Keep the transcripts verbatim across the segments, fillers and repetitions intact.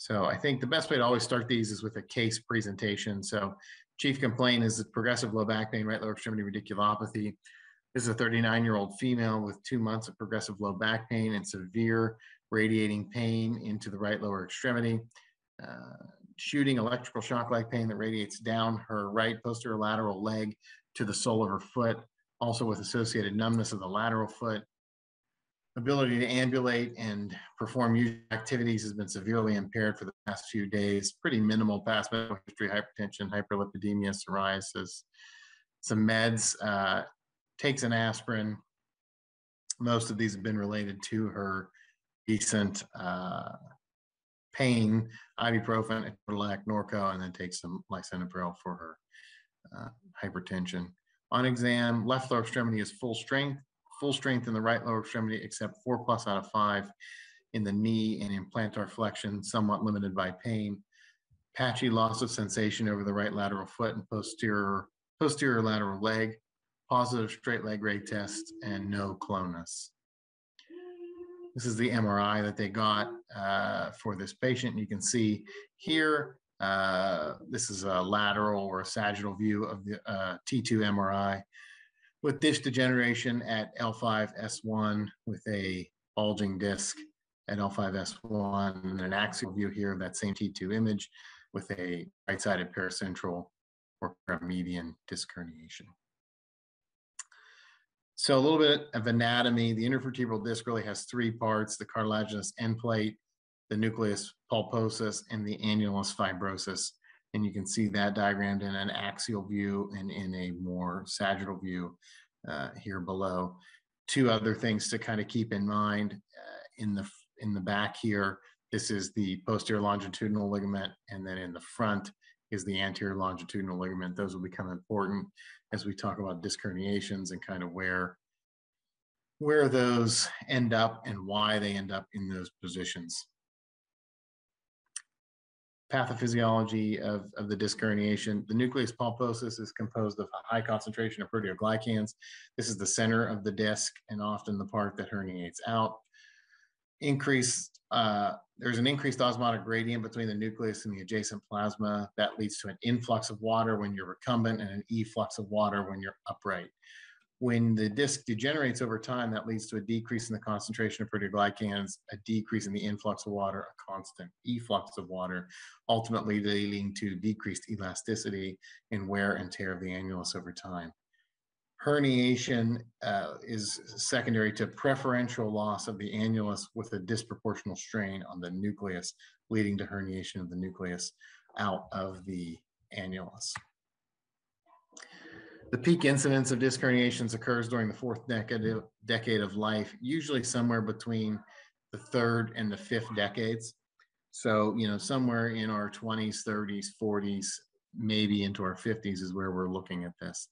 So I think the best way to always start these is with a case presentation. So chief complaint is progressive low back pain, right lower extremity radiculopathy. This is a thirty-nine-year-old female with two months of progressive low back pain and severe radiating pain into the right lower extremity. Uh, shooting electrical shock-like pain that radiates down her right posterior lateral leg to the sole of her foot, also with associated numbness of the lateral foot. Ability to ambulate and perform usual activities has been severely impaired for the past few days. Pretty minimal past medical history, hypertension, hyperlipidemia, psoriasis, some meds, uh, takes an aspirin. Most of these have been related to her recent uh, pain, ibuprofen, Iprilac, Norco, and then takes some lisinopril for her uh, hypertension. On exam, left lower extremity is full strength. Full strength in the right lower extremity, except four plus out of five in the knee and in plantar flexion, somewhat limited by pain. Patchy loss of sensation over the right lateral foot and posterior, posterior lateral leg, positive straight leg ray test, and no clonus. This is the M R I that they got uh, for this patient. You can see here, uh, this is a lateral or a sagittal view of the uh, T two M R I. With disc degeneration at L five S one with a bulging disc at L five S one and an axial view here of that same T two image with a right-sided paracentral or paramedian disc herniation. So a little bit of anatomy. The intervertebral disc really has three parts: the cartilaginous end plate, the nucleus pulposus, and the annulus fibrosus. And you can see that diagrammed in an axial view and in a more sagittal view uh, here below. Two other things to kind of keep in mind uh, in the in the back here. This is the posterior longitudinal ligament, and then in the front is the anterior longitudinal ligament. Those will become important as we talk about disc herniations and kind of where where those end up and why they end up in those positions. Pathophysiology of, of the disc herniation. The nucleus pulposus is composed of a high concentration of proteoglycans. This is the center of the disc and often the part that herniates out. Increased, uh, there's an increased osmotic gradient between the nucleus and the adjacent plasma. That leads to an influx of water when you're recumbent and an efflux of water when you're upright. When the disc degenerates over time, that leads to a decrease in the concentration of proteoglycans, a decrease in the influx of water, a constant efflux of water, ultimately leading to decreased elasticity and wear and tear of the annulus over time. Herniation uh, is secondary to preferential loss of the annulus with a disproportional strain on the nucleus, leading to herniation of the nucleus out of the annulus. The peak incidence of disc herniations occurs during the fourth decade of life, usually somewhere between the third and the fifth decades. So, you know, somewhere in our twenties, thirties, forties, maybe into our fifties is where we're looking at this.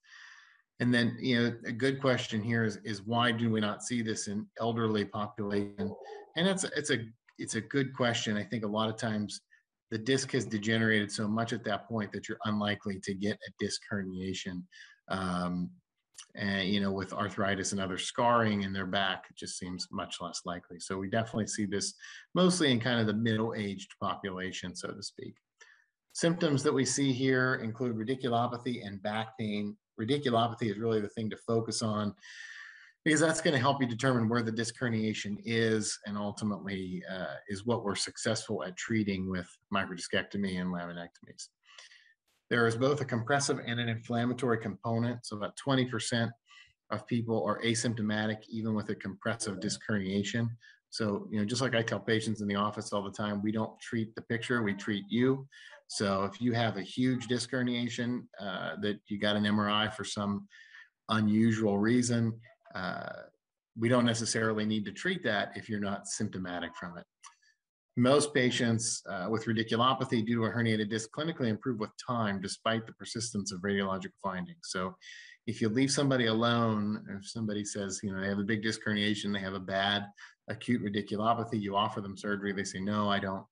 And then, you know, a good question here is, is why do we not see this in elderly population? And that's, it's a, it's a good question. I think a lot of times the disc has degenerated so much at that point that you're unlikely to get a disc herniation. Um, and, you know, with arthritis and other scarring in their back, it just seems much less likely. So we definitely see this mostly in kind of the middle-aged population, so to speak. Symptoms that we see here include radiculopathy and back pain. Radiculopathy is really the thing to focus on because that's going to help you determine where the disc herniation is and ultimately uh, is what we're successful at treating with microdiscectomy and laminectomies. There is both a compressive and an inflammatory component. So about twenty percent of people are asymptomatic, even with a compressive disc herniation. So, you know, just like I tell patients in the office all the time, we don't treat the picture, we treat you. So if you have a huge disc herniation uh, that you got an M R I for some unusual reason, uh, we don't necessarily need to treat that if you're not symptomatic from it. Most patients uh, with radiculopathy due to a herniated disc clinically improve with time despite the persistence of radiological findings. So if you leave somebody alone, if somebody says, you know, they have a big disc herniation, they have a bad acute radiculopathy, you offer them surgery, they say, no, I don't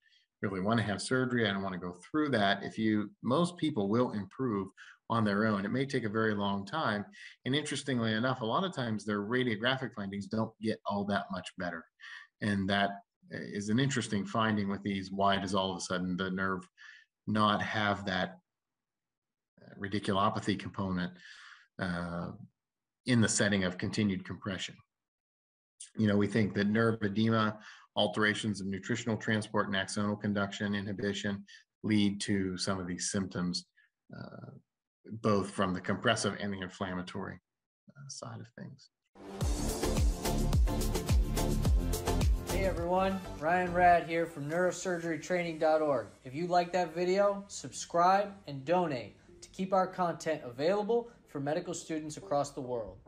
really want to have surgery, I don't want to go through that. If you, most people will improve on their own. It may take a very long time. And interestingly enough, a lot of times their radiographic findings don't get all that much better. And that is an interesting finding with these. Why does all of a sudden the nerve not have that radiculopathy component uh, in the setting of continued compression? You know, we think that nerve edema, alterations of nutritional transport and axonal conduction inhibition lead to some of these symptoms, uh, both from the compressive and the inflammatory uh, side of things. Hey everyone, Ryan Radd here from neurosurgery training dot org. If you like that video, subscribe and donate to keep our content available for medical students across the world.